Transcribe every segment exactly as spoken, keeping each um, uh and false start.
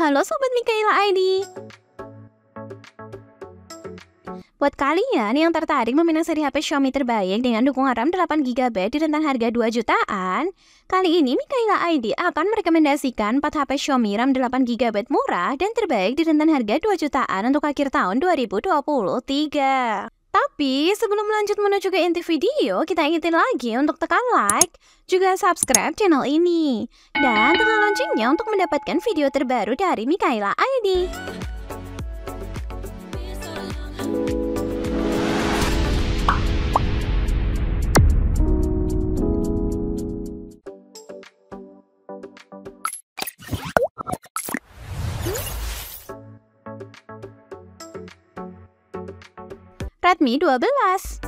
Halo Sobat Mikhayla I D. Buat kalian yang tertarik meminang seri H P Xiaomi terbaik dengan dukungan RAM delapan giga byte di rentang harga dua jutaan, kali ini Mikhayla I D akan merekomendasikan empat H P Xiaomi RAM delapan giga byte murah dan terbaik di rentang harga dua jutaan untuk akhir tahun dua ribu dua puluh tiga. Tapi sebelum lanjut menuju ke inti video, kita ingetin lagi untuk tekan like, juga subscribe channel ini, dan tekan loncengnya untuk mendapatkan video terbaru dari Mikhayla I D. Redmi dua belas.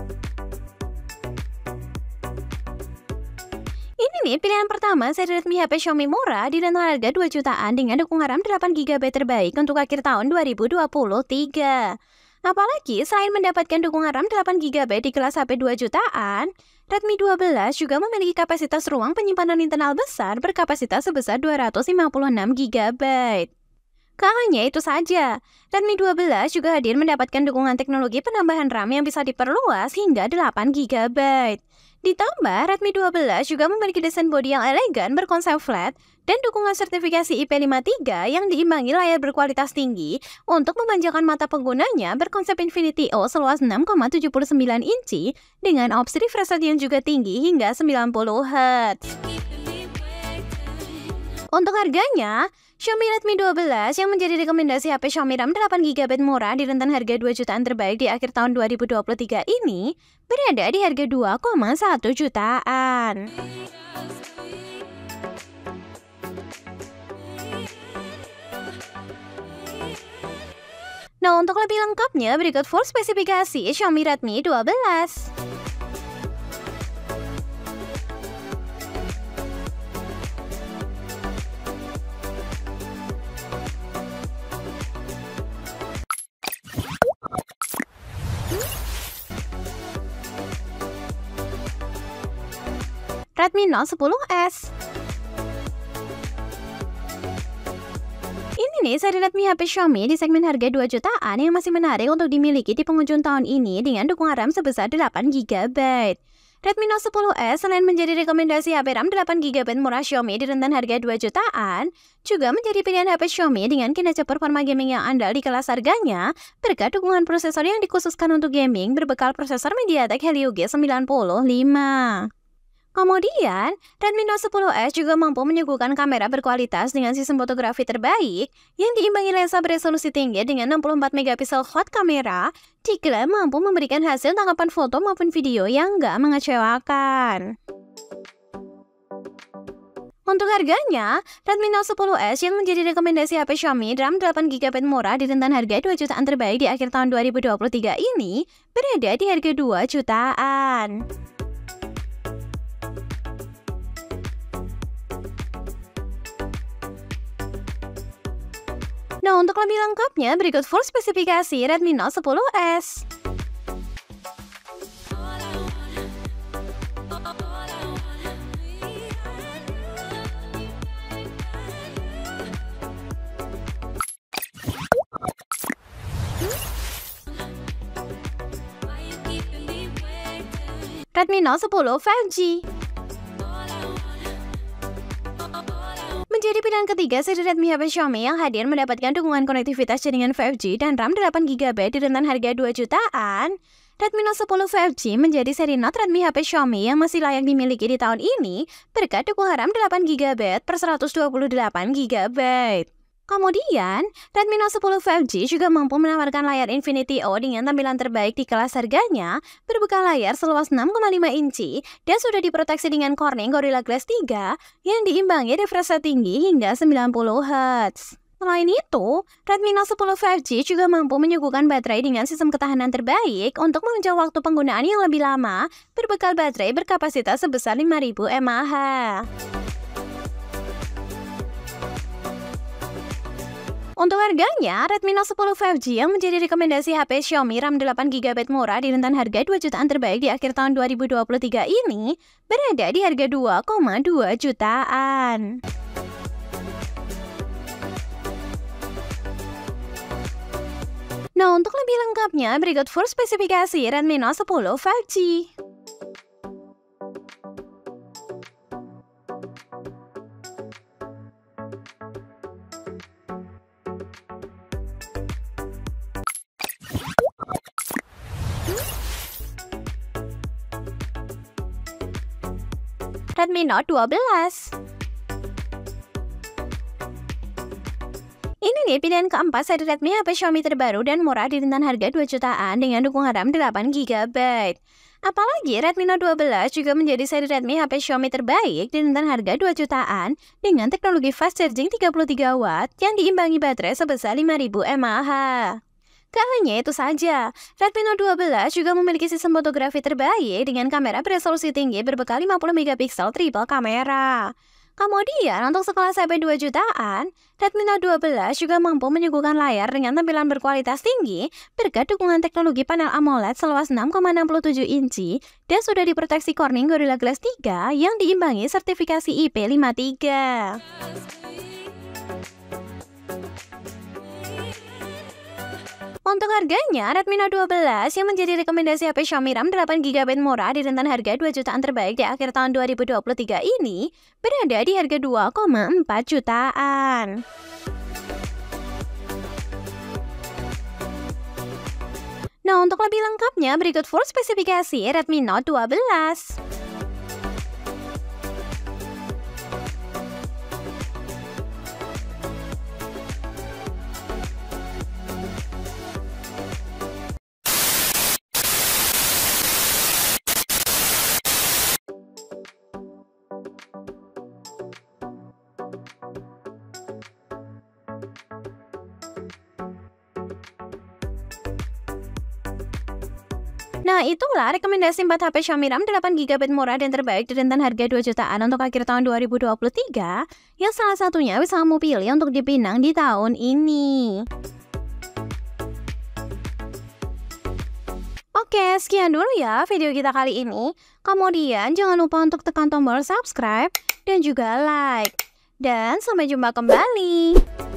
Ini nih pilihan pertama seri Redmi H P Xiaomi murah di rentang harga dua jutaan dengan dukungan RAM delapan giga byte terbaik untuk akhir tahun dua ribu dua puluh tiga. Apalagi selain mendapatkan dukungan RAM delapan giga byte di kelas H P dua jutaan, Redmi dua belas juga memiliki kapasitas ruang penyimpanan internal besar berkapasitas sebesar dua ratus lima puluh enam giga byte. Gak hanya itu saja, Redmi dua belas juga hadir mendapatkan dukungan teknologi penambahan RAM yang bisa diperluas hingga delapan giga byte. Ditambah, Redmi dua belas juga memiliki desain bodi yang elegan berkonsep flat dan dukungan sertifikasi I P lima tiga yang diimbangi layar berkualitas tinggi untuk memanjakan mata penggunanya berkonsep Infinity-O seluas enam koma tujuh sembilan inci dengan opsi refresh rate yang juga tinggi hingga sembilan puluh hertz. Untuk harganya, Xiaomi Redmi dua belas yang menjadi rekomendasi H P Xiaomi RAM delapan giga byte murah di rentang harga dua jutaan terbaik di akhir tahun dua ribu dua puluh tiga ini berada di harga dua koma satu jutaan. Nah, untuk lebih lengkapnya berikut full spesifikasi Xiaomi Redmi dua belas. Redmi Note sepuluh S. Ini nih seri Redmi H P Xiaomi di segmen harga dua jutaan yang masih menarik untuk dimiliki di penghujung tahun ini dengan dukungan RAM sebesar delapan giga byte. Redmi Note sepuluh S selain menjadi rekomendasi H P RAM delapan giga byte murah Xiaomi di rentang harga dua jutaan, juga menjadi pilihan H P Xiaomi dengan kinerja performa gaming yang andal di kelas harganya berkat dukungan prosesor yang dikhususkan untuk gaming berbekal prosesor MediaTek Helio G sembilan puluh lima. Kemudian, Redmi Note sepuluh S juga mampu menyuguhkan kamera berkualitas dengan sistem fotografi terbaik yang diimbangi lensa beresolusi tinggi dengan enam puluh empat megapiksel quad kamera, diklaim mampu memberikan hasil tangkapan foto maupun video yang nggak mengecewakan. Untuk harganya, Redmi Note sepuluh S yang menjadi rekomendasi H P Xiaomi RAM delapan giga byte murah di rentang harga dua jutaan terbaik di akhir tahun dua ribu dua puluh tiga ini berada di harga dua jutaan. Nah, untuk lebih lengkapnya, berikut full spesifikasi Redmi Note sepuluh S. Redmi Note sepuluh lima G. Menjadi pilihan ketiga seri Redmi H P Xiaomi yang hadir mendapatkan dukungan konektivitas jaringan lima G dan RAM delapan giga byte di rentang harga dua jutaan, Redmi Note sepuluh lima G menjadi seri Note Redmi H P Xiaomi yang masih layak dimiliki di tahun ini berkat dukungan RAM delapan giga byte per seratus dua puluh delapan giga byte. Kemudian, Redmi Note sepuluh lima G juga mampu menawarkan layar Infinity-O dengan tampilan terbaik di kelas harganya, berbekal layar seluas enam koma lima inci dan sudah diproteksi dengan Corning Gorilla Glass tiga yang diimbangi refresh rate tinggi hingga sembilan puluh hertz. Selain itu, Redmi Note sepuluh lima G juga mampu menyuguhkan baterai dengan sistem ketahanan terbaik untuk mengejar waktu penggunaan yang lebih lama, berbekal baterai berkapasitas sebesar lima ribu mAh. Untuk harganya, Redmi Note sepuluh lima G yang menjadi rekomendasi H P Xiaomi RAM delapan giga byte murah di rentang harga dua jutaan terbaik di akhir tahun dua ribu dua puluh tiga ini berada di harga dua koma dua jutaan. Nah, untuk lebih lengkapnya, berikut full spesifikasi Redmi Note sepuluh lima G. Redmi Note dua belas. Ini dia pilihan keempat seri Redmi H P Xiaomi terbaru dan murah di rentan harga dua jutaan dengan dukungan RAM delapan giga byte. Apalagi Redmi Note dua belas juga menjadi seri Redmi H P Xiaomi terbaik di rentan harga dua jutaan dengan teknologi fast charging tiga puluh tiga watt yang diimbangi baterai sebesar lima ribu mAh. Gak hanya itu saja, Redmi Note dua belas juga memiliki sistem fotografi terbaik dengan kamera beresolusi tinggi berbekal lima puluh megapiksel triple kamera. Kemudian, untuk sekelas H P dua jutaan, Redmi Note dua belas juga mampu menyuguhkan layar dengan tampilan berkualitas tinggi berkat dukungan teknologi panel AMOLED seluas enam koma enam tujuh inci dan sudah diproteksi Corning Gorilla Glass tiga yang diimbangi sertifikasi I P lima tiga. Untuk harganya, Redmi Note dua belas yang menjadi rekomendasi H P Xiaomi RAM delapan giga byte murah di rentan harga dua jutaan terbaik di akhir tahun dua ribu dua puluh tiga ini berada di harga dua koma empat jutaan. Nah, untuk lebih lengkapnya, berikut full spesifikasi Redmi Note dua belas. Nah, itulah rekomendasi empat H P Xiaomi RAM delapan giga byte murah dan terbaik di rentan harga dua jutaan untuk akhir tahun dua ribu dua puluh tiga, yang salah satunya bisa kamu pilih untuk dipinang di tahun ini. Oke, sekian dulu ya video kita kali ini. Kemudian jangan lupa untuk tekan tombol subscribe dan juga like. Dan sampai jumpa kembali.